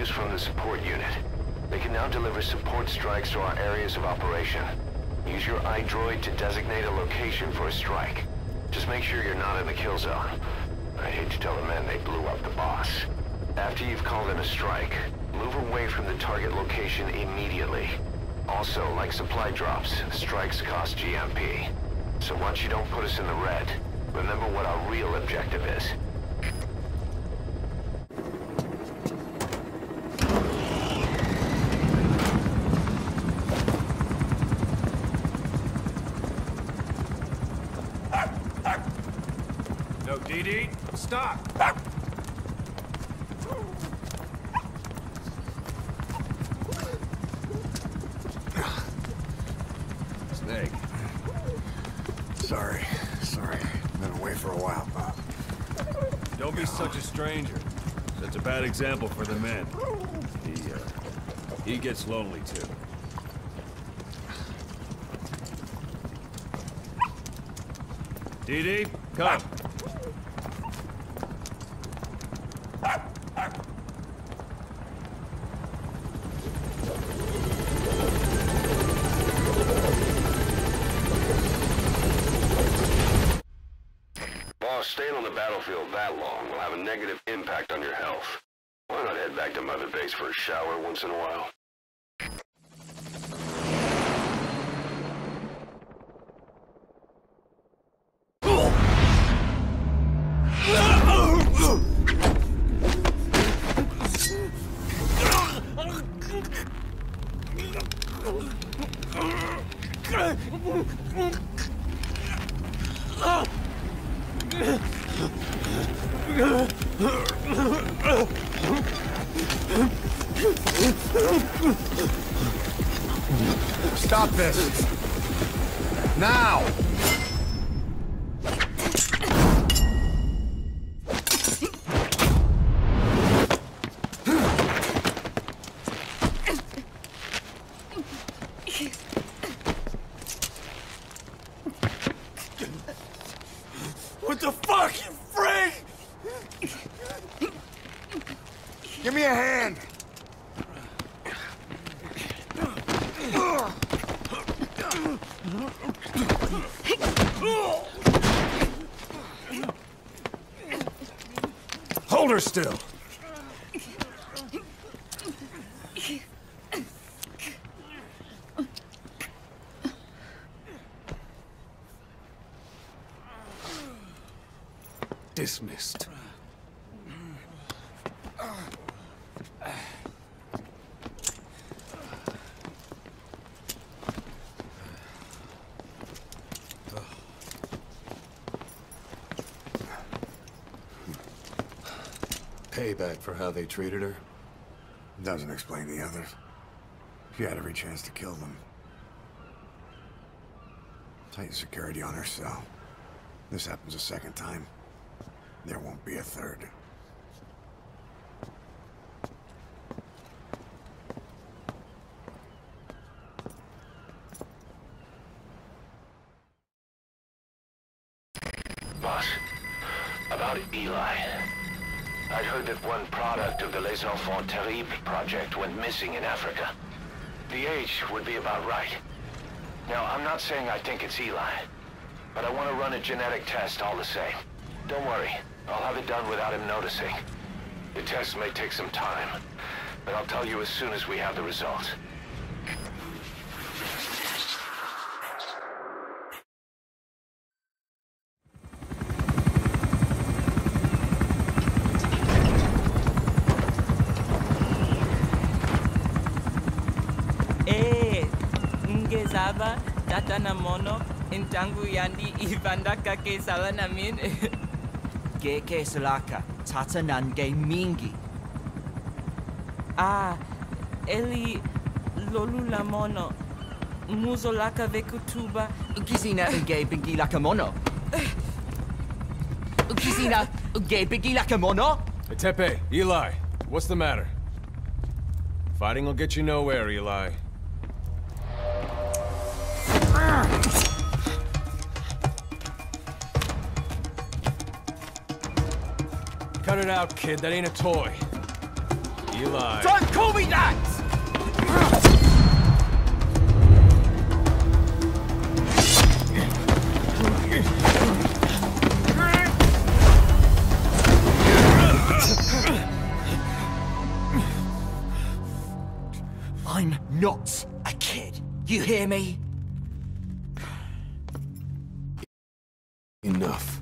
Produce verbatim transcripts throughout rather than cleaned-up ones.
news from the support unit. They can now deliver support strikes to our areas of operation. Use your iDroid to designate a location for a strike. Just make sure you're not in the kill zone. I hate to tell the men they blew up the boss. After you've called in a strike, move away from the target location immediately. Also, like supply drops, strikes cost G M P. So once you don't put us in the red, remember what our real objective is. No D D, stop! Snake. Sorry, sorry. Been away for a while, Bob. Don't be such a stranger. That's a bad example for the men. He, uh, he gets lonely, too. D D, come. Staying on the battlefield that long will have a negative impact on your health. Why not head back to Mother Base for a shower once in a while? Stop this! Now! What the fuck, you freak? Give me a hand! Hold her still! Dismissed. Payback for how they treated her. Doesn't explain the others. She had every chance to kill them. Tighten security on her cell. This happens a second time. There won't be a third. Boss, about Eli. I'd heard that one product of the Les Enfants Terribles project went missing in Africa. The age would be about right. Now, I'm not saying I think it's Eli, but I want to run a genetic test all the same. Don't worry. I'll have it done without him noticing. The test may take some time, but I'll tell you as soon as we have the results. Eh, ngezaba tatana mono intangu yandi ivandaka kesala namin. Keke Salaka, Tata Nange Mingi. Ah, Eli Lolulamono, Muzolaka Vekutuba, Ukizina Uge Bigi Lakamono. Ukizina Uge Bigi Lakamono. Tepe, Eli, what's the matter? Fighting will get you nowhere, Eli. Cut it out, kid. That ain't a toy. Eli. Don't call me that! I'm not a kid. You hear me? Enough.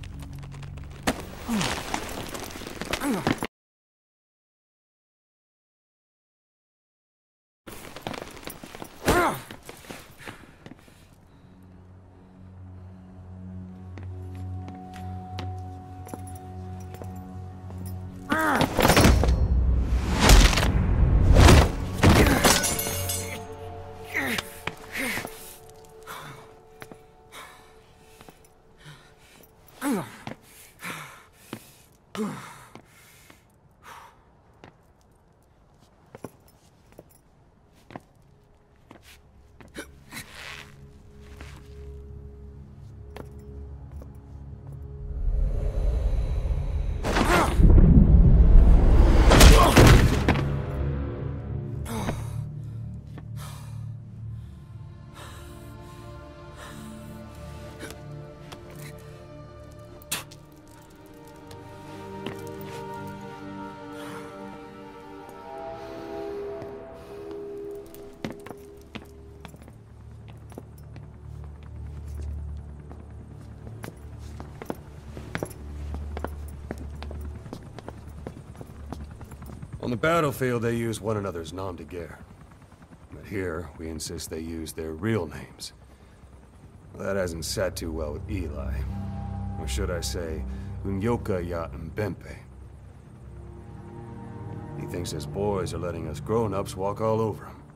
On the battlefield, they use one another's nom de guerre. But here, we insist they use their real names. Well, that hasn't sat too well with Eli. Or should I say, Unyoka ya Mbempe. He thinks his boys are letting us grown-ups walk all over him.